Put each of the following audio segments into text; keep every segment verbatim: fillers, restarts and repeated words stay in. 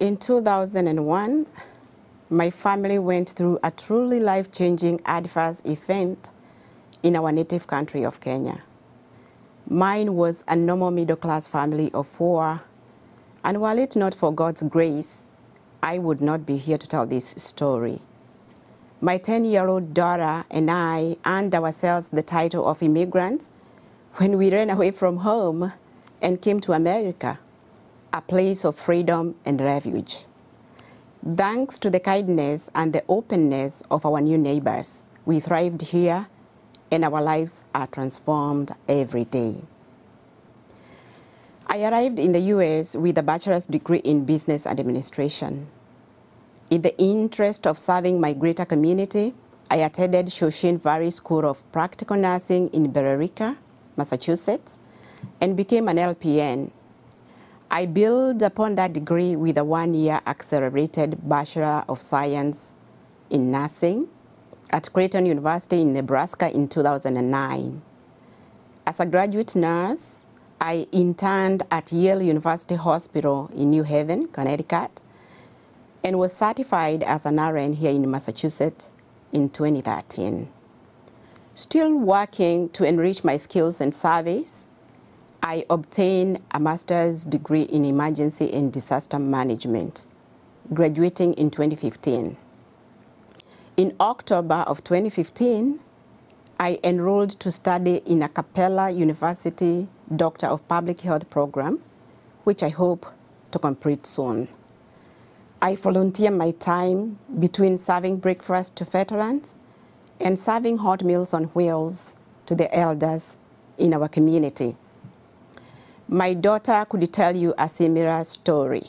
In two thousand one, my family went through a truly life-changing adverse event in our native country of Kenya. Mine was a normal middle-class family of four, and while it's not for God's grace, I would not be here to tell this story. My ten-year-old daughter and I earned ourselves the title of immigrants when we ran away from home and came to America, a place of freedom and refuge. Thanks to the kindness and the openness of our new neighbors, we thrived here and our lives are transformed every day. I arrived in the U S with a bachelor's degree in business administration. In the interest of serving my greater community, I attended Shoshin Varys School of Practical Nursing in Bererica, Massachusetts, and became an L P N. I built upon that degree with a one-year accelerated Bachelor of Science in Nursing at Creighton University in Nebraska in two thousand nine. As a graduate nurse, I interned at Yale University Hospital in New Haven, Connecticut, and was certified as an R N here in Massachusetts in twenty thirteen. Still working to enrich my skills and service, I obtained a master's degree in emergency and disaster management, graduating in twenty fifteen. In October of twenty fifteen, I enrolled to study in a Capella University Doctor of Public Health program, which I hope to complete soon. I volunteer my time between serving breakfast to veterans and serving hot meals on wheels to the elders in our community. My daughter could tell you a similar story.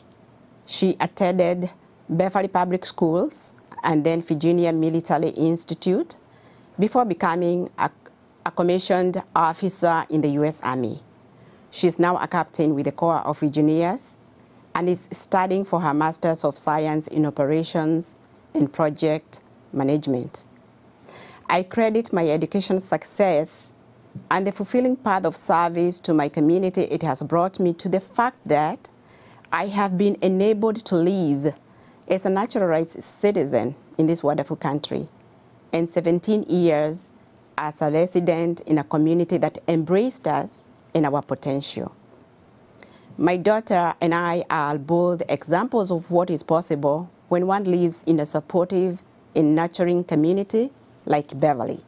She attended Beverly Public Schools and then Virginia Military Institute before becoming a, a commissioned officer in the U S Army. She's now a captain with the Corps of Engineers and is studying for her Master's of Science in Operations and Project Management. I credit my education success and the fulfilling path of service to my community it has brought me to the fact that I have been enabled to live as a naturalized citizen in this wonderful country and seventeen years as a resident in a community that embraced us and our potential. My daughter and I are both examples of what is possible when one lives in a supportive and nurturing community like Beverly.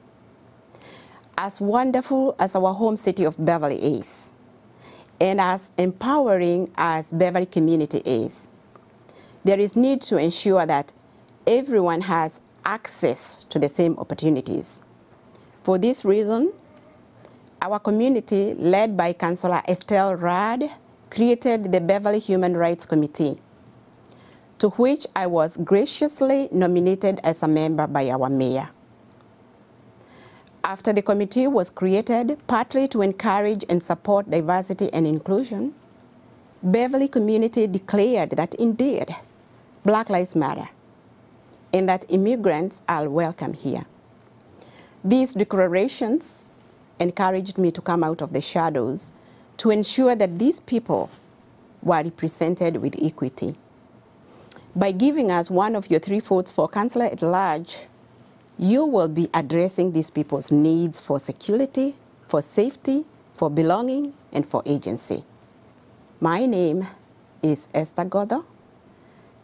As wonderful as our home city of Beverly is, and as empowering as Beverly community is, there is need to ensure that everyone has access to the same opportunities. For this reason, our community, led by Councillor Estelle Rudd, created the Beverly Human Rights Committee, to which I was graciously nominated as a member by our mayor. After the committee was created, partly to encourage and support diversity and inclusion, Beverly community declared that indeed, Black Lives Matter, and that immigrants are welcome here. These declarations encouraged me to come out of the shadows to ensure that these people were represented with equity. By giving us one of your three votes for Councillor at Large, you will be addressing these people's needs for security, for safety, for belonging, and for agency. My name is Esther Ngotho,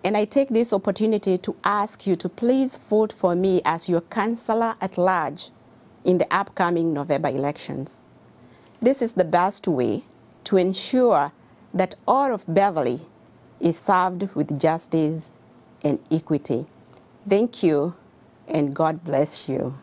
and I take this opportunity to ask you to please vote for me as your Councillor at Large in the upcoming November elections. This is the best way to ensure that all of Beverly is served with justice and equity. Thank you, and God bless you.